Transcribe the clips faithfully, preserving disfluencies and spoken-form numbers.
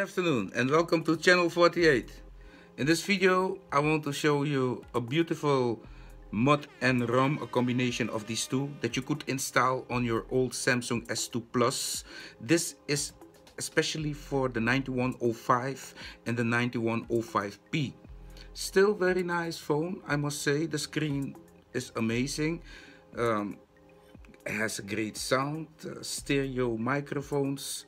afternoon and welcome to Channel forty-eight. In this video I want to show you a beautiful mod and ROM, a combination of these two that you could install on your old Samsung S two Plus. This is especially for the ninety-one oh five and the ninety-one oh five P. Still very nice phone, I must say. The screen is amazing. Um, it has a great sound, uh, stereo microphones.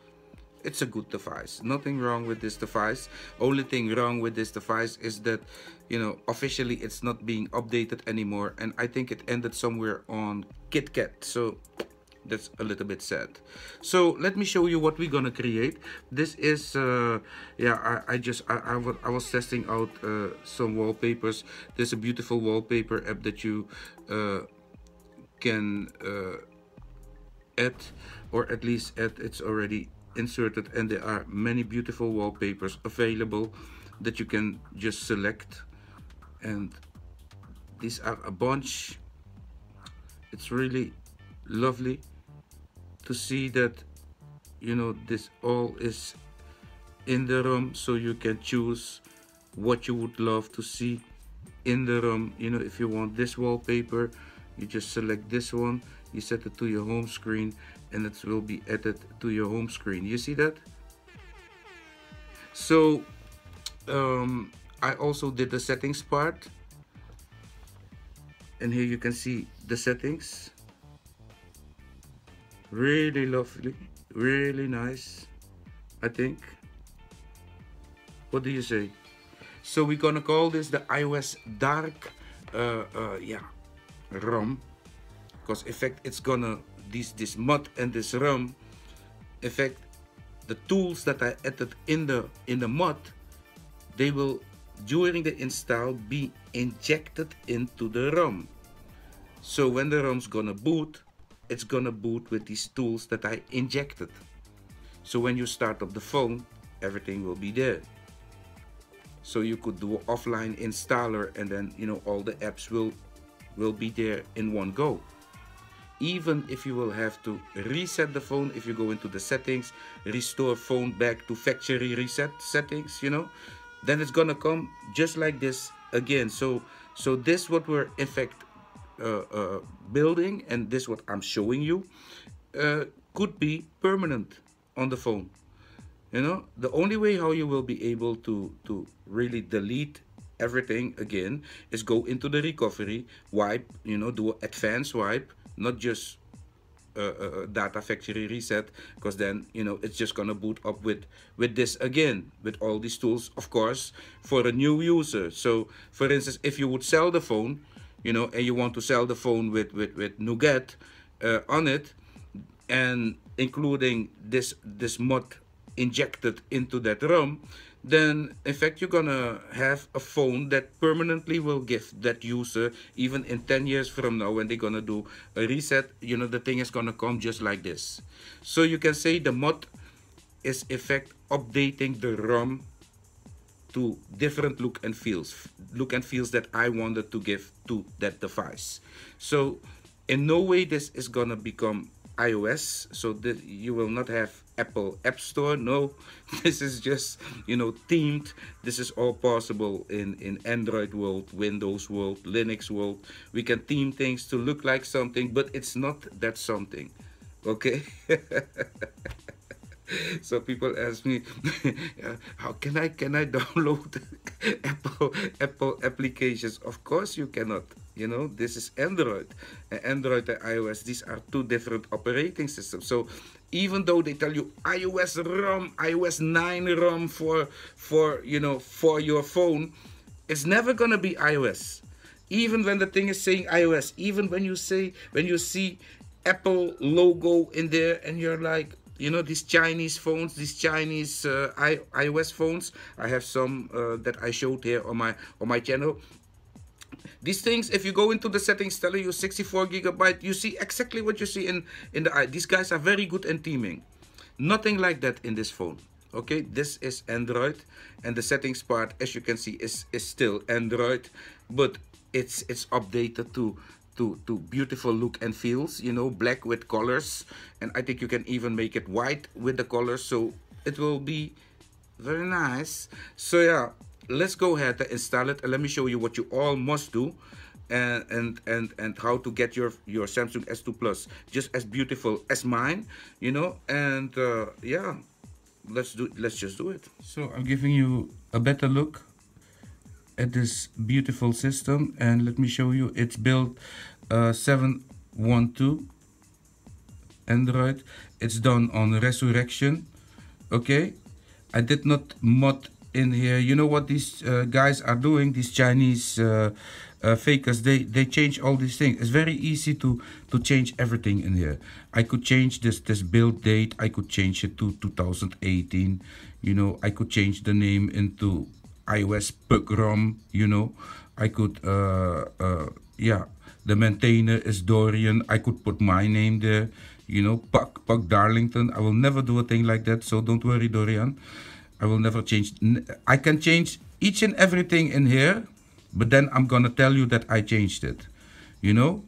It's a good device. Nothing wrong with this device. Only thing wrong with this device is that, you know, officially it's not being updated anymore, and I think it ended somewhere on KitKat, so that's a little bit sad. So let me show you what we're gonna create. This is uh yeah i, I just I, I, I was testing out uh, some wallpapers. There's a beautiful wallpaper app that you uh can uh add, or at least add, it's already inserted, and there are many beautiful wallpapers available that you can just select, and these are a bunch. It's really lovely to see that, you know, this all is in the ROM, so you can choose what you would love to see in the ROM. You know, if you want this wallpaper, you just select this one, you set it to your home screen, and it will be added to your home screen. You see that? So um, I also did the settings part, and here you can see the settings. Really lovely, really nice, I think. What do you say? So we're gonna call this the iOS Dark uh, uh, yeah, ROM, because in fact it's gonna this this mod and this ROM, in fact the tools that I added in the in the mod, they will during the install be injected into the ROM. So when the ROM's gonna boot, it's gonna boot with these tools that I injected. So when you start up the phone, everything will be there. So you could do offline installer, and then, you know, all the apps will will be there in one go. Even if you will have to reset the phone, if you go into the settings, restore phone back to factory reset settings, you know, then it's gonna come just like this again. So so this what we're in fact uh, uh, building, and this what I'm showing you uh, could be permanent on the phone. You know, the only way how you will be able to to really delete everything again is go into the recovery, wipe, you know, do an advanced wipe, not just a, a data factory reset, because then, you know, it's just gonna boot up with with this again, with all these tools, of course, for a new user. So for instance, if you would sell the phone, you know, and you want to sell the phone with with, with Nougat uh, on it, and including this this mod injected into that ROM, then in fact you're gonna have a phone that permanently will give that user, even in ten years from now when they're gonna do a reset, you know, the thing is gonna come just like this. So you can say the mod is in fact updating the ROM to different look and feels look and feels that I wanted to give to that device. So in no way this is gonna become iOS, so that you will not have Apple App Store. No, this is just, you know, themed. This is all possible in in Android world, Windows world, Linux world. We can theme things to look like something, but it's not that something, okay? So people ask me, how can I can I download Apple Apple applications? Of course you cannot. You know, this is Android. Android and iOS, these are two different operating systems. So even though they tell you iOS ROM, iOS nine ROM for for you know for your phone, it's never gonna be iOS. Even when the thing is saying iOS, even when you say when you see Apple logo in there, and you're like, you know, these Chinese phones, these Chinese uh, I, iOS phones. I have some uh, that I showed here on my on my channel. These things, if you go into the settings telling you sixty-four gigabyte, you see exactly what you see in in the eye. These guys are very good in theming. Nothing like that in this phone. Okay, this is Android, and the settings part, as you can see, is is still Android, but it's it's updated to. To, to beautiful look and feels, you know, black with colors, and I think you can even make it white with the colors, so it will be Very nice. So yeah, let's go ahead and install it, and let me show you what you all must do and and and, and how to get your your Samsung S two Plus just as beautiful as mine, you know. And uh, yeah, let's do let's just do it. So I'm giving you a better look at this beautiful system, and let me show you. It's built uh, seven one two Android. It's done on Resurrection. Okay, I did not mod in here. You know what these uh, guys are doing, these Chinese uh, uh, fakers, they they change all these things. It's very easy to to change everything in here. I could change this this build date. I could change it to two thousand eighteen, you know. I could change the name into iOS Pugrom, you know. I could uh, uh, yeah, the maintainer is Dorian. I could put my name there, you know, Puck, Puck Darlington. I will never do a thing like that, so don't worry, Dorian. I will never change. I can change each and everything in here, but then I'm gonna tell you that I changed it, you know.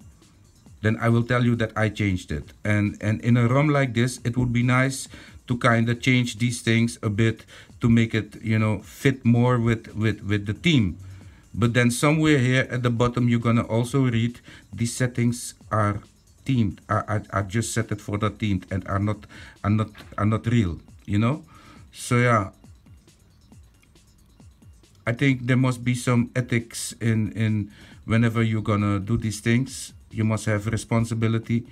Then I will tell you that I changed it. And and in a ROM like this, it would be nice to kind of change these things a bit to make it, you know, fit more with with with the theme. But then somewhere here at the bottom, you're gonna also read these settings are themed. I I, I just set it for the themed and are not are not are not real, you know. So yeah, I think there must be some ethics in in whenever you're gonna do these things. You must have responsibility,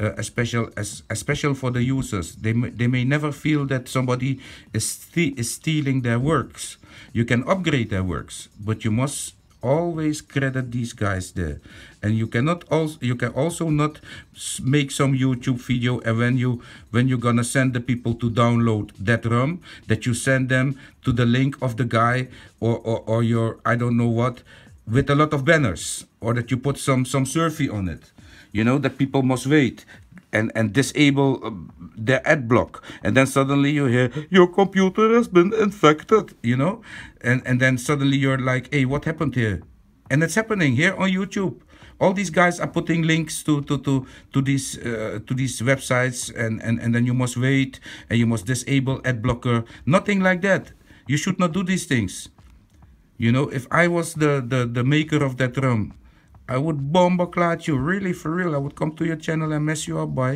uh, especially as especially for the users. They may, they may never feel that somebody is st is stealing their works. You can upgrade their works, but you must always credit these guys there. And you cannot also you can also not make some YouTube video, and when you when you're gonna send the people to download that ROM, that you send them to the link of the guy or or, or your I don't know what, with a lot of banners, or that you put some some survey on it, you know, that people must wait and and disable uh, their ad block, and then suddenly you hear your computer has been infected, you know, and and then suddenly you're like, hey, what happened here? And it's happening here on YouTube. All these guys are putting links to to to to these uh, to these websites, and and and then you must wait, and you must disable ad blocker. Nothing like that. You should not do these things. You know, if I was the the the maker of that ROM, I would bomb-a-clat you, really, for real. I would come to your channel and mess you up by,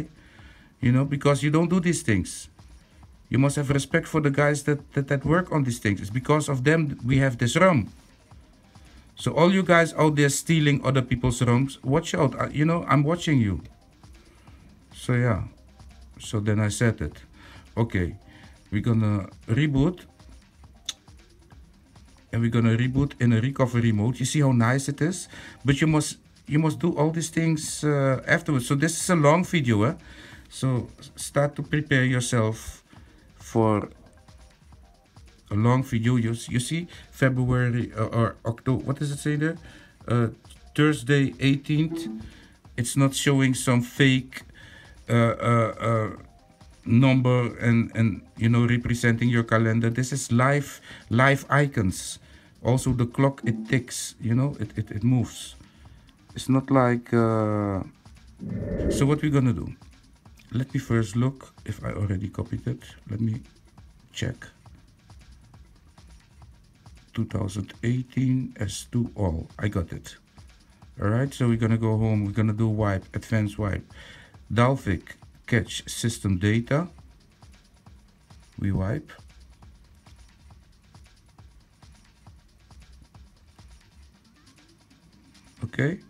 you know, because you don't do these things. You must have respect for the guys that, that, that work on these things. It's because of them we have this ROM. So all you guys out there stealing other people's ROMs, watch out. I, you know, I'm watching you. So yeah, so then I set it. Okay, we're gonna reboot. And we're gonna reboot in a recovery mode. You see how nice it is, but you must you must do all these things uh, afterwards. So this is a long video, eh? So start to prepare yourself for a long video. You, you see February uh, or October. What does it say there? Uh, Thursday eighteenth. It's not showing some fake uh, uh, uh, number and and you know, representing your calendar. This is live live icons. Also the clock, it ticks, you know, it, it, it moves. It's not like uh... So what we're gonna do, let me first look if I already copied it. Let me check. Two thousand eighteen S two all, I got it. All right, so we're gonna go home, we're gonna do wipe, advanced wipe, Dalvik, catch system data, we wipe. Okay,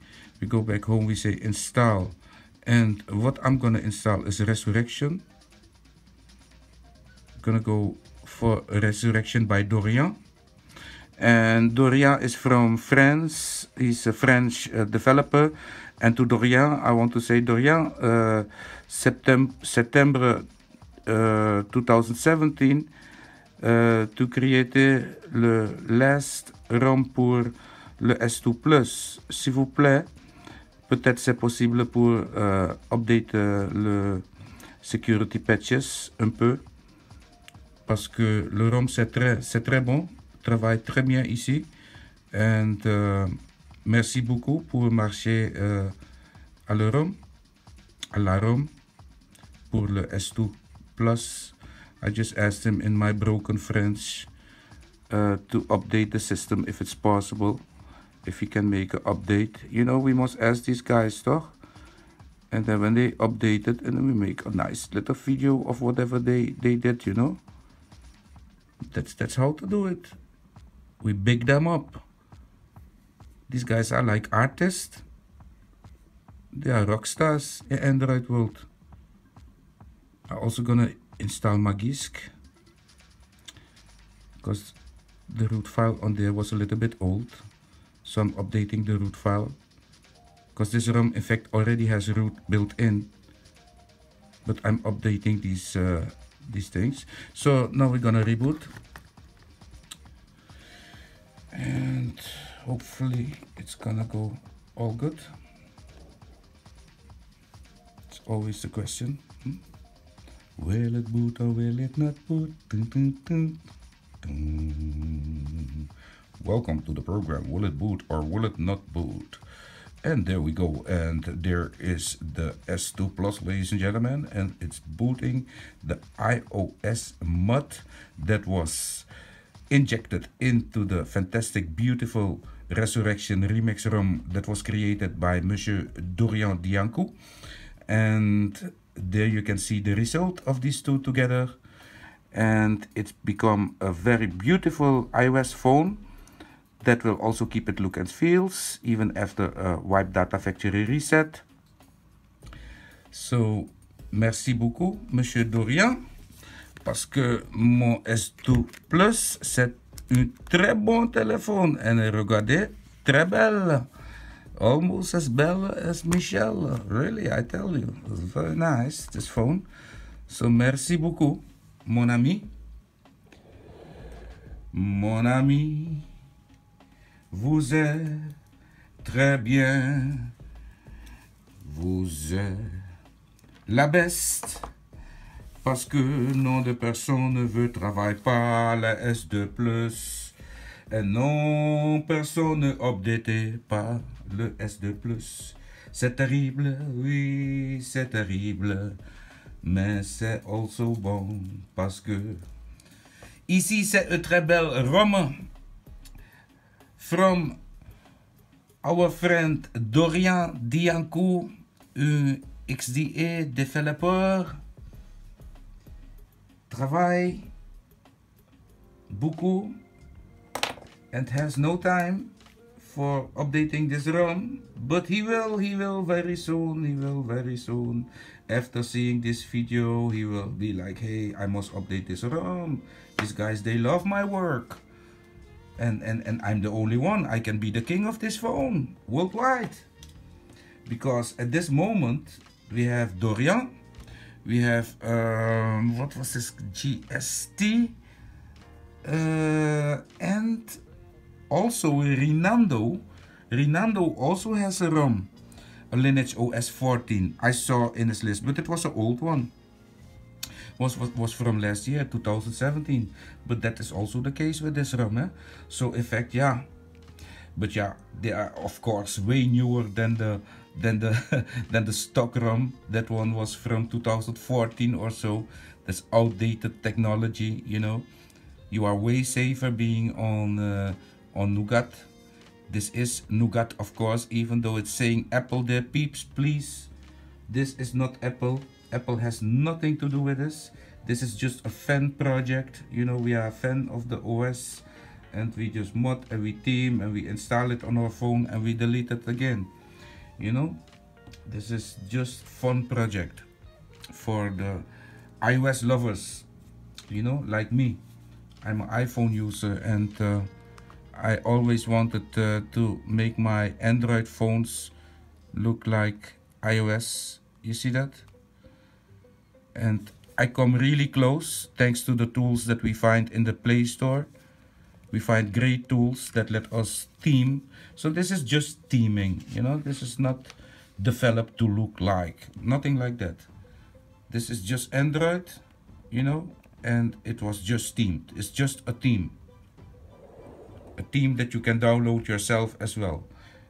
we go back home, we say install, and what I'm gonna install is Resurrection. I'm gonna go for Resurrection by Dorian, and Dorian is from France. He's a French uh, developer. And to Dorian, I want to say, Dorian, uh, September, September uh, twenty seventeen, uh, tu créais le last ROM pour le S two Plus. S'il vous plaît, peut-être c'est possible pour uh, update uh, le security patches un peu. Parce que le ROM, c'est très, très bon, travaille très bien ici. And... Uh, Merci beaucoup pour marcher euh, à la ROM, à la ROM, pour le S two Plus. I just asked him in my broken French uh, to update the system if it's possible, if he can make an update. You know, we must ask these guys, toch? And then when they update it, and then we make a nice little video of whatever they, they did, you know? That's, that's how to do it. We big them up. These guys are like artists. They are rock stars in Android world. I'm also gonna install Magisk, because the root file on there was a little bit old. So I'm updating the root file, because this ROM in fact already has root built in, but I'm updating these uh, these things. So now we're gonna reboot, and hopefully it's gonna go all good. It's always the question, hmm? Will it boot or will it not boot? Dun, dun, dun, dun. Welcome to the program. Will it boot or will it not boot? And there we go, and there is the S two Plus, ladies and gentlemen, and it's booting the iOS mud that was injected into the fantastic, beautiful Resurrection Remix ROM that was created by Monsieur Dorian Diaconu. And there you can see the result of these two together, and it's become a very beautiful iOS phone. That will also keep it look and feels even after a wipe data factory reset. So, merci beaucoup, Monsieur Dorian, parce que mon S two Plus, c'est un très bon téléphone. And regardez, très belle. Almost as belle as Michelle. Really, I tell you, it's very nice, this phone. So, merci beaucoup, mon ami. Mon ami. Vous êtes très bien, vous êtes la beste, parce que non de personne ne veut travailler pas la S two Plus, et non personne ne update pas le S two Plus. C'est terrible, oui c'est terrible, mais c'est also bon, parce que ici c'est un très bel roman. From our friend Dorian Diaconu, un X D A developer, travaille beaucoup and has no time for updating this ROM, but he will, he will very soon, he will very soon. After seeing this video, he will be like, hey, I must update this ROM. These guys, they love my work. And, and, and I'm the only one. I can be the king of this phone worldwide. Because at this moment, we have Dorian. We have, um, what was this, G S T. Uh, and also Rinando. Rinando also has a ROM. A Lineage O S fourteen. I saw in his list, but it was an old one. Was, was, was from last year, two thousand seventeen, but that is also the case with this ROM, eh? So in fact, yeah, but yeah, they are of course way newer than the than the than the stock ROM. That one was from two thousand fourteen or so. That's outdated technology, you know. You are way safer being on uh, on Nougat. This is Nougat, of course, even though it's saying Apple there, peeps, please. This is not Apple. Apple has nothing to do with this. This is just a fan project. You know, we are a fan of the O S, and we just mod and we team and we install it on our phone and we delete it again. You know, this is just fun project for the iOS lovers, you know, like me. I'm an iPhone user, and uh, I always wanted uh, to make my Android phones look like iOS. You see that? And I come really close thanks to the tools that we find in the Play Store. We find great tools that let us team. So this is just teaming, you know. This is not developed to look like, nothing like that. This is just Android, you know, and it was just teamed. It's just a team. A team that you can download yourself as well.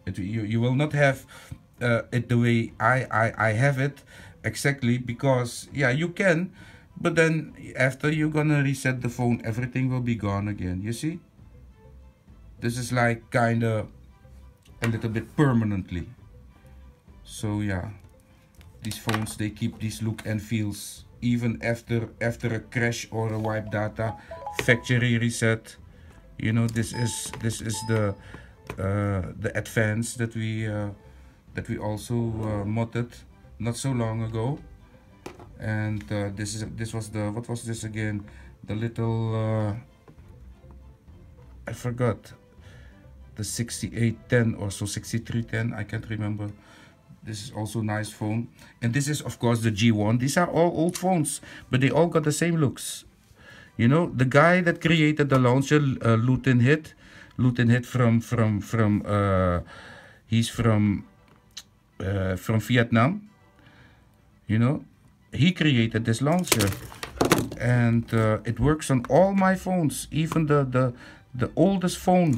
It, you, you will not have uh, it the way I, I, I have it. Exactly, because yeah, you can, But then after you're gonna reset the phone, everything will be gone again, you see? This is like kinda a little bit permanently. So yeah, these phones, they keep these look and feels even after after a crash or a wipe data, factory reset. You know, this is this is the uh, the advance that we uh, that we also uh, modded not so long ago. And uh, this is this was the what was this again? The little uh, I forgot, the sixty-eight ten or so, sixty-three ten, I can't remember. This is also a nice phone, and this is of course the G one. These are all old phones, but they all got the same looks. You know, the guy that created the launcher, uh, Lutin Hit, Lutin Hit from from from uh, he's from uh, from Vietnam. You know, he created this launcher, and uh, it works on all my phones, even the the the oldest phone.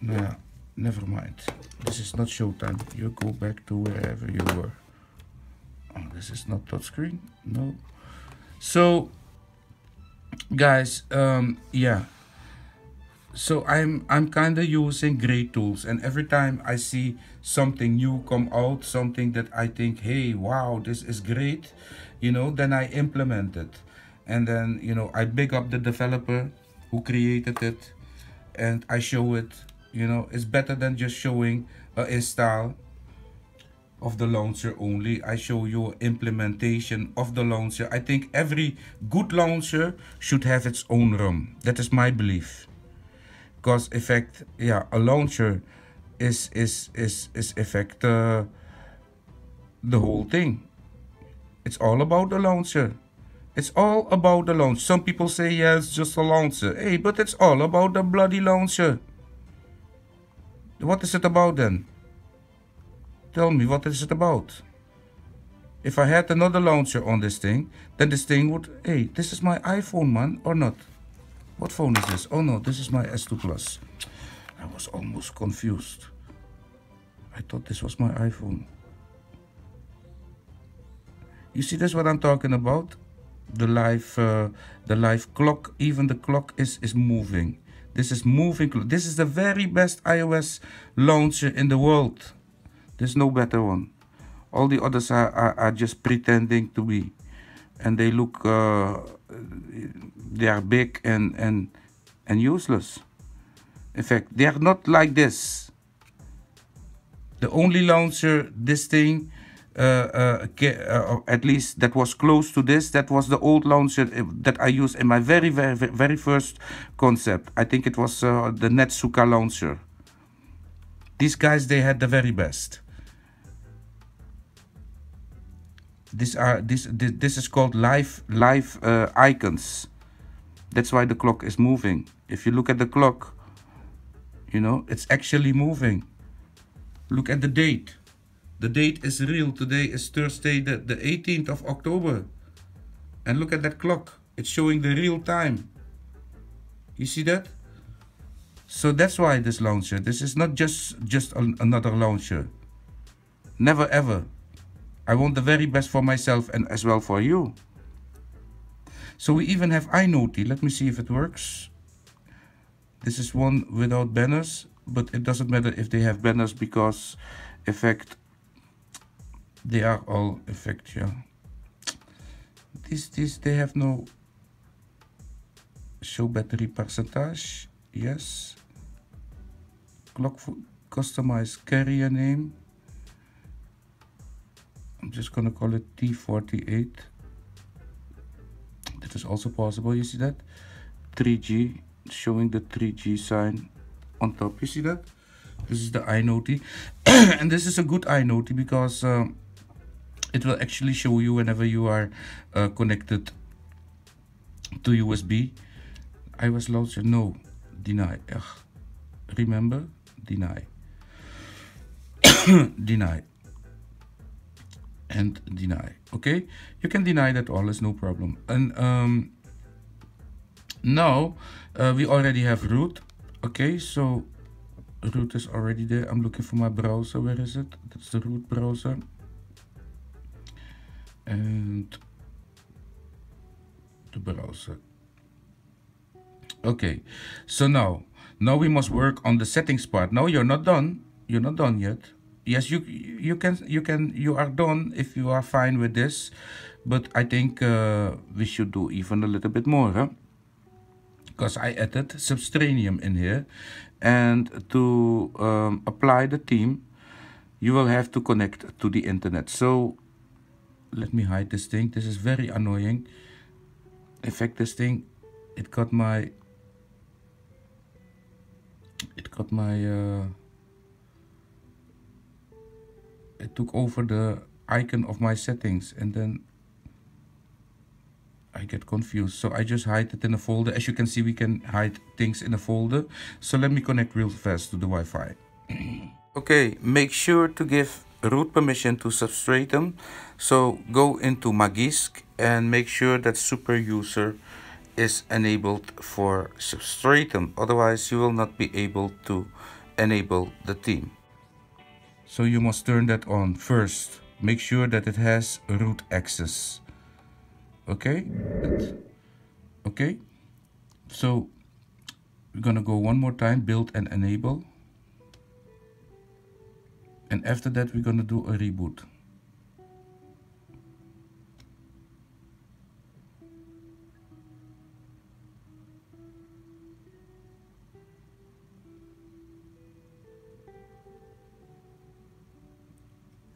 Nah, never mind. This is not showtime. You go back to wherever you were. Oh, this is not touchscreen. No. So, guys, um, yeah. So I'm I'm kind of using great tools, and every time I see something new come out, something that I think, hey, wow, this is great, you know, then I implement it, and then you know I big up the developer who created it, and I show it. You know, it's better than just showing an install of the launcher only. I show you implementation of the launcher. I think every good launcher should have its own ROM. That is my belief. Because in fact, yeah, a launcher is is is is in fact uh, the whole thing. It's all about the launcher. It's all about the launch. Some people say, yeah, it's just a launcher. Hey, but it's all about the bloody launcher. What is it about then? Tell me, what is it about? If I had another launcher on this thing, then this thing would, hey, this is my iPhone, man, or not? What phone is this? Oh no, this is my S two Plus. I was almost confused. I thought this was my iPhone. You see, that's what I'm talking about. The live, uh, the live clock, even the clock is, is moving. This is moving. This is the very best iOS launcher in the world. There's no better one. All the others are, are, are just pretending to be. And they look, uh, they are big and, and, and useless. In fact, they are not like this. The only launcher, this thing, uh, uh, uh, at least that was close to this, that was the old launcher that I used in my very, very, very first concept. I think it was uh, the Netsuka launcher. These guys, they had the very best. These are this this, this is called live live uh, icons. That's why the clock is moving. If you look at the clock, you know, it's actually moving. Look at the date. The date is real. Today is Thursday, the, the eighteenth of October. And look at that clock. It's showing the real time. You see that? So that's why this launcher. This is not just, just an, another launcher. Never ever. I want the very best for myself and as well for you. So we even have iNoty. Let me see if it works. This is one without banners, but it doesn't matter if they have banners because, in fact, they are all in fact, yeah. These, these, they have no show battery percentage. Yes. Clock customize carrier name. I'm just gonna call it T forty-eight. That is also possible. You see that? three G, showing the three G sign on top. You see that? This is the iNoty. And this is a good iNoty because um, it will actually show you whenever you are uh, connected to U S B. iOS launcher, no, deny. Ugh. Remember, deny. Deny. And deny. Okay, you can deny that all, is no problem. And um, now uh, we already have root. Okay, so root is already there. I'm looking for my browser. Where is it? That's the root browser. And browser. Okay, so now now we must work on the settings part. No, you're not done. You're not done yet. Yes, you you can you can you are done if you are fine with this, but I think uh, we should do even a little bit more, huh? Because I added Substratum in here, and to um, apply the theme, you will have to connect to the internet. So let me hide this thing. This is very annoying. In fact, this thing, it got my it got my uh, it took over the icon of my settings, and then I get confused, so I just hide it in a folder. As you can see, we can hide things in a folder. So let me connect real fast to the Wi-Fi. Okay, make sure to give root permission to Substratum. So go into Magisk and make sure that super user is enabled for Substratum. Otherwise, you will not be able to enable the theme. So you must turn that on first. Make sure that it has root access. Okay, okay, so we're gonna go one more time, build and enable, and after that we're gonna do a reboot.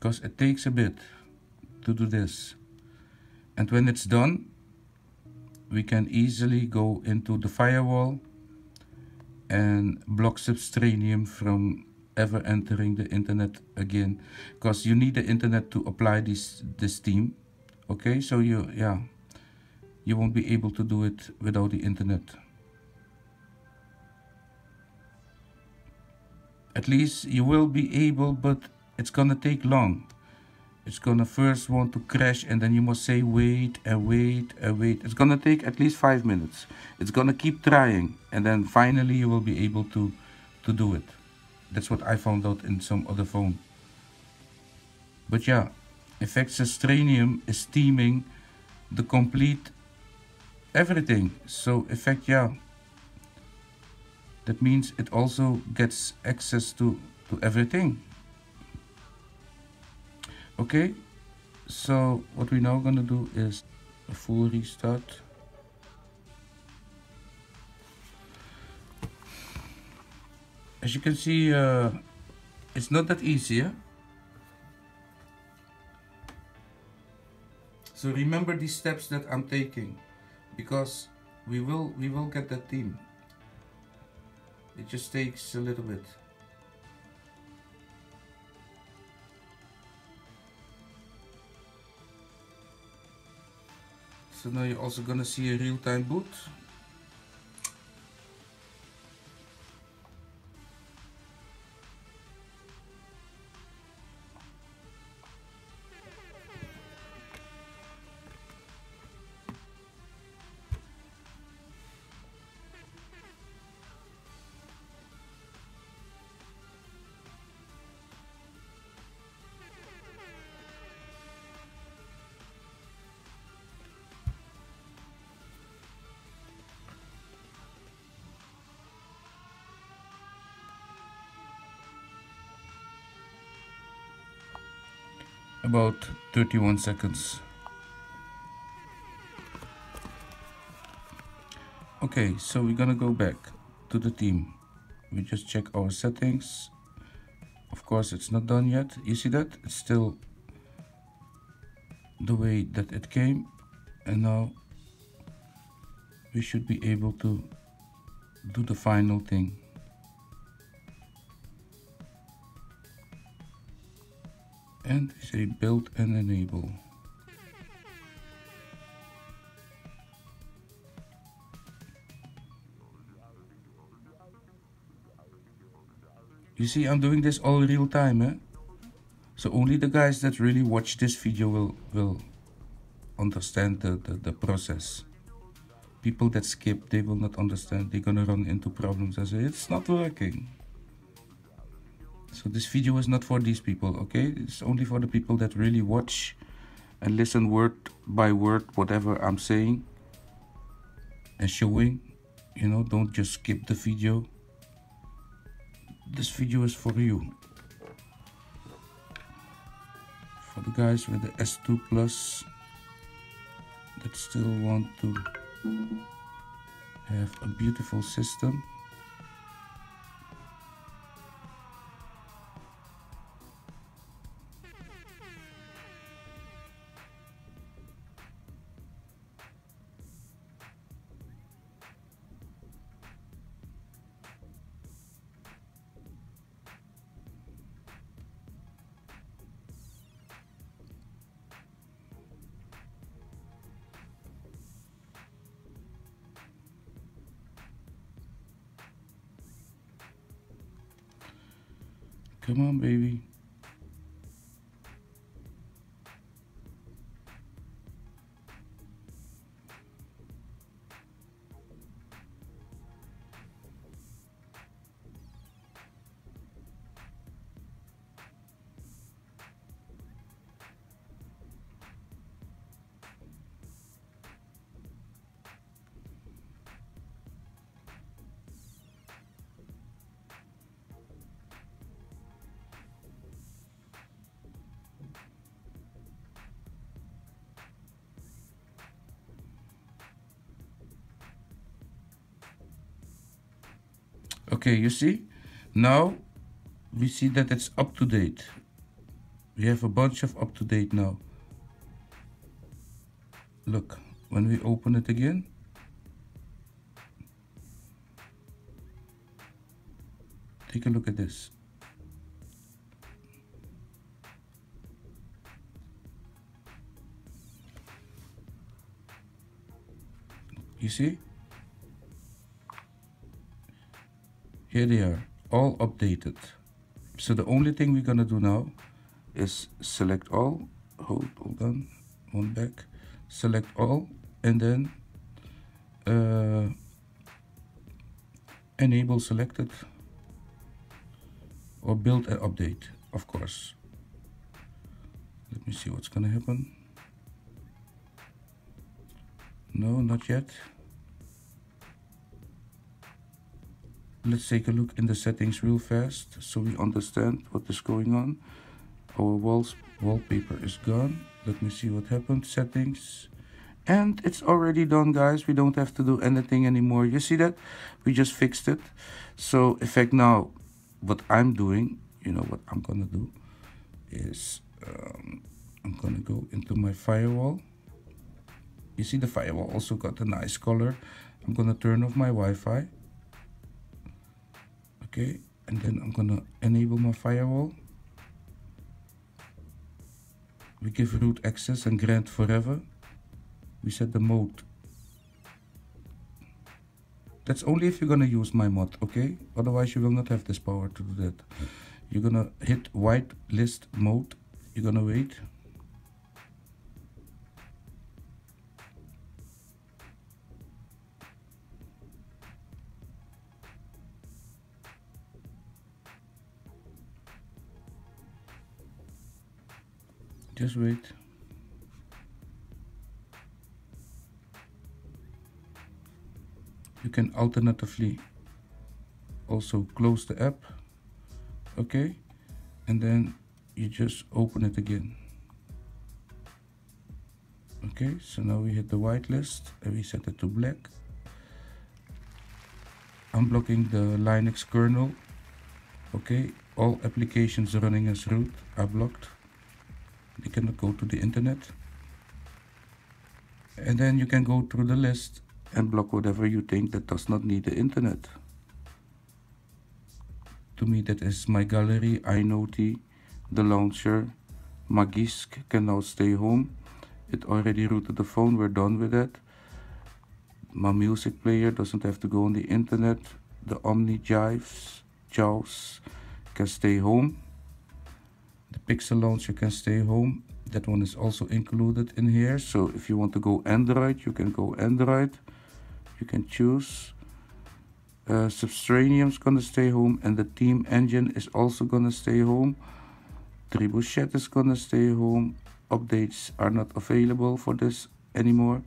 Because it takes a bit to do this. And when it's done, we can easily go into the firewall and block Substratum from ever entering the internet again, because you need the internet to apply this this theme. Okay, so you yeah, you won't be able to do it without the internet. At least you will be able, but it's gonna take long. It's gonna first want to crash, and then you must say wait and wait and wait. It's gonna take at least five minutes. It's gonna keep trying, and then finally you will be able to to do it. That's what I found out in some other phone. But yeah, in fact, Substratum is theming the complete everything. So in fact, yeah, that means it also gets access to to everything. Okay, so what we now gonna do is a full restart. As you can see, uh, it's not that easy, eh? So remember these steps that I'm taking, because we will we will get that theme. It just takes a little bit. So now you're also gonna see a real-time boot. About thirty-one seconds. Okay, so we're gonna go back to the theme. We just check our settings. Of course, it's not done yet. You see that? It's still the way that it came, and now we should be able to do the final thing. And we say build and enable. You see, I'm doing this all real time, eh? So only the guys that really watch this video will will understand the, the, the process. People that skip, they will not understand. They're gonna run into problems and say, it's not working. So this video is not for these people, okay? It's only for the people that really watch and listen word by word whatever I'm saying. and showing, you know, don't just skip the video. This video is for you, for the guys with the S two Plus that still want to have a beautiful system. Come on, baby. Okay, you see, now we see that it's up to date. We have a bunch of up to date now. Look, when we open it again, take a look at this. You see? Here they are, all updated. So the only thing we're gonna do now is select all, hold, hold on, one back, select all, and then uh, enable selected or build an update, of course. Let me see what's gonna happen. No, not yet. Let's take a look in the settings real fast so we understand what is going on. Our walls wallpaper is gone. Let me see what happened. Settings. And it's already done, guys. We don't have to do anything anymore. You see that? We just fixed it. So in fact now what I'm doing, you know what I'm gonna do is um, I'm gonna go into my firewall. You see the firewall also got a nice color. I'm gonna turn off my Wi-Fi. Okay, and then I'm gonna enable my firewall. We give root access and grant forever. We set the mode. That's only if you're gonna use my mod, okay? Otherwise you will not have this power to do that. You're gonna hit whitelist mode. You're gonna wait. Just wait. You can alternatively also close the app, okay, and then you just open it again. Okay, so now we hit the whitelist and we set it to black. Unblocking the Linux kernel. Okay, all applications running as root are blocked. You cannot go to the internet, and then you can go through the list and block whatever you think that does not need the internet. To me, that is my gallery, iNoty, the launcher, Magisk can now stay home. It already rooted the phone, we're done with that. My music player doesn't have to go on the internet. The Omni Jives, Jaws can stay home. The Pixel Launcher can stay home. That one is also included in here. So if you want to go Android, you can go Android. You can choose. Uh, Substratum is gonna stay home, and the Team Engine is also gonna stay home. Trebuchet is gonna stay home. Updates are not available for this anymore.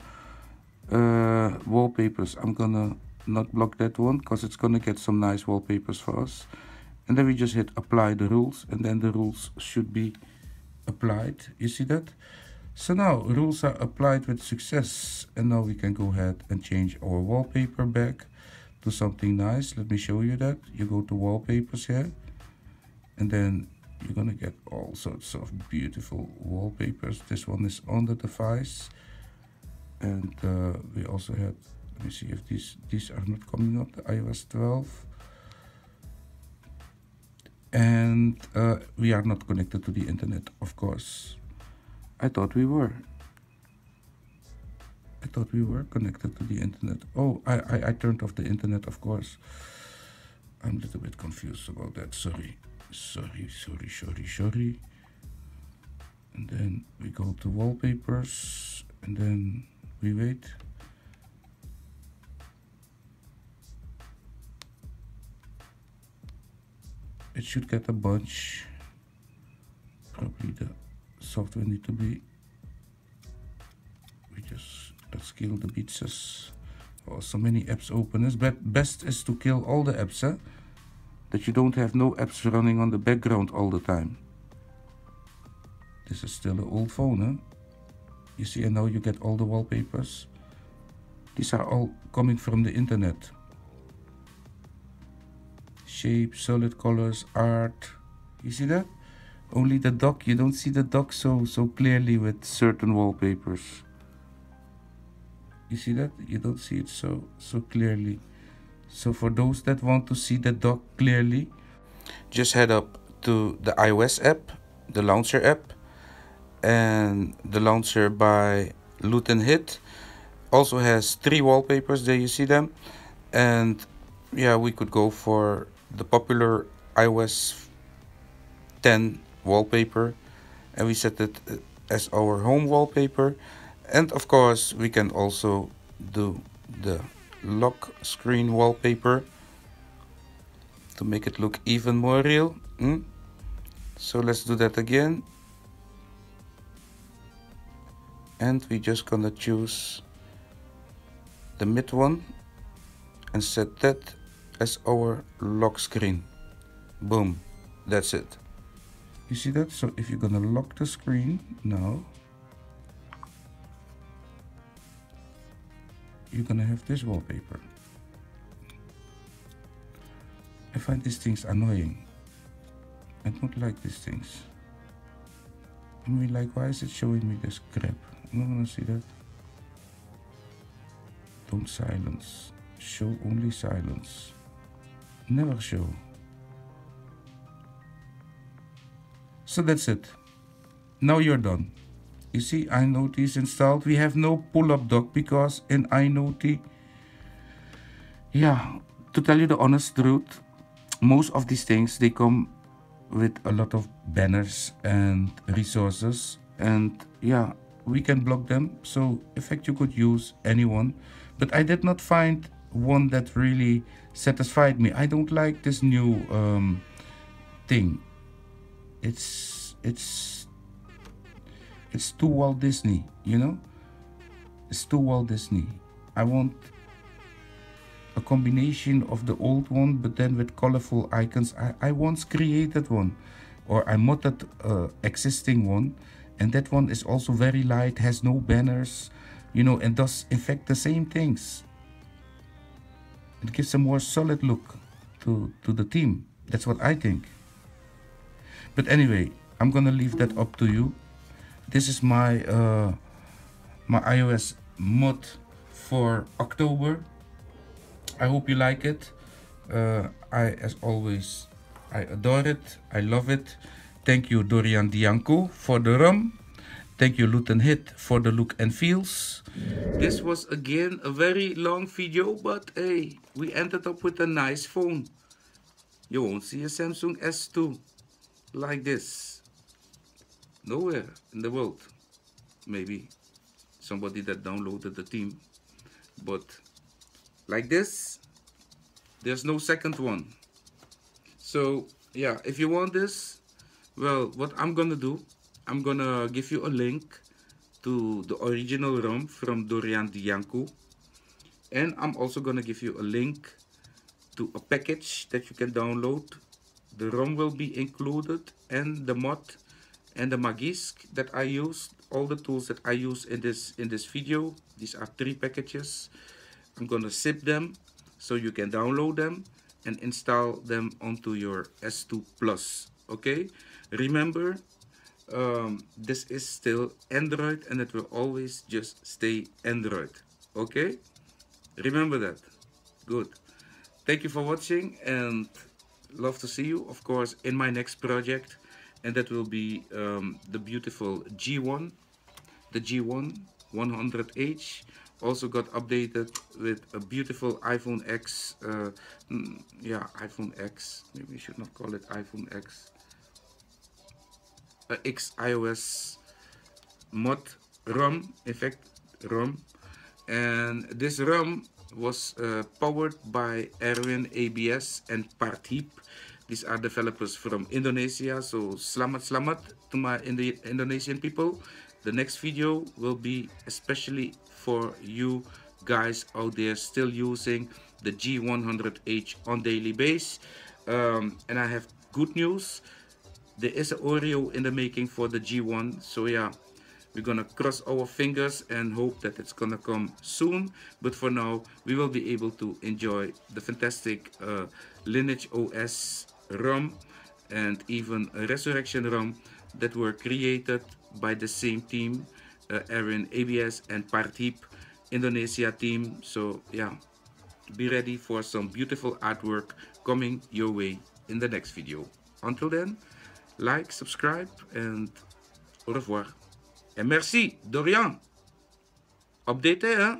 Uh, wallpapers, I'm gonna not block that one because it's gonna get some nice wallpapers for us. And then we just hit apply the rules, and then the rules should be applied. You see that? So now rules are applied with success, and now we can go ahead and change our wallpaper back to something nice. Let me show you that. You go to wallpapers here, and then you're gonna get all sorts of beautiful wallpapers. This one is on the device, and uh, we also had, let me see if these these are not coming up, the i O S twelve. And uh, we are not connected to the internet, of course. I thought we were. I thought we were connected to the internet. Oh, I, I, I turned off the internet, of course. I'm a little bit confused about that. Sorry, sorry, sorry, sorry, sorry. And then we go to wallpapers, and then we wait. It should get a bunch. Probably the software need to be. We just let's kill the beaches. Oh, so many apps open. Is but best is to kill all the apps, huh? That you don't have no apps running on the background all the time. This is still an old phone, huh? You see, and now you get all the wallpapers. These are all coming from the internet. Shape, solid colors, art. You see that? Only the dock. You don't see the dock so so clearly with certain wallpapers. You see that? You don't see it so so clearly. So for those that want to see the dock clearly, just head up to the iOS app, the launcher app, and the launcher by Lutin Hit also has three wallpapers. There you see them, and yeah, we could go for the popular i O S ten wallpaper, and we set it as our home wallpaper. And of course we can also do the lock screen wallpaper to make it look even more real. mm? So let's do that again, and we just gonna choose the mid one and set that as our lock screen. Boom, that's it. You see that? So if you're gonna lock the screen now, you're gonna have this wallpaper. I find these things annoying. I don't like these things. I mean, like, why is it showing me this crap? I don't wanna see that. Don't silence. Show only silence. Never show. So that's it. Now you're done. You see, iNoty is installed. We have no pull-up dock because in iNoty, yeah, to tell you the honest truth, most of these things, they come with a lot of banners and resources, and yeah, we can block them. So in fact, you could use anyone, but I did not find one that really satisfied me. I don't like this new um, thing. It's it's it's too Walt Disney, you know. It's too Walt Disney. I want a combination of the old one, but then with colorful icons. I, I once created one, or I modded uh, existing one, and that one is also very light, has no banners, you know, and does in fact the same things. It gives a more solid look to, to the team. That's what I think. But anyway, I'm gonna leave that up to you. This is my uh, my iOS mod for October. I hope you like it. Uh, I, as always, I adore it. I love it. Thank you, Dorian Diaconu, for the rum. Thank you, Lutin Hit, for the look and feels. This was again a very long video, but hey, we ended up with a nice phone. You won't see a Samsung S two like this nowhere in the world. Maybe somebody that downloaded the theme, but like this, there's no second one. So yeah, if you want this, well, what I'm gonna do, I'm gonna give you a link to the original ROM from Dorian Diaconu, and I'm also gonna give you a link to a package that you can download. The ROM will be included, and the mod and the Magisk that I used, all the tools that I use in this in this video. These are three packages. I'm gonna zip them so you can download them and install them onto your S two Plus. Okay, remember, um, this is still Android and it will always just stay Android. Okay, remember that. Good. Thank you for watching, and love to see you, of course, in my next project, and that will be um, the beautiful G one, the G one one hundred H. Also got updated with a beautiful iPhone X, uh, yeah, iPhone X, maybe we should not call it iPhone X, uh, X iOS mod ROM, in fact, ROM, and this ROM was uh, powered by Erwin A B S and Partip. These are developers from Indonesia, so selamat selamat to my Indo Indonesian people. The next video will be especially for you guys out there still using the G one hundred H on daily base. Um, and I have good news. There is an Oreo in the making for the G one. So yeah, we're gonna cross our fingers and hope that it's gonna come soon. But for now, we will be able to enjoy the fantastic uh, Lineage O S ROM and even a Resurrection ROM that were created by the same team, uh, Erwin A B S and Partip, Indonesia team. So yeah, be ready for some beautiful artwork coming your way in the next video. Until then, like, subscribe, and au revoir. And merci, Dorian. Update, eh?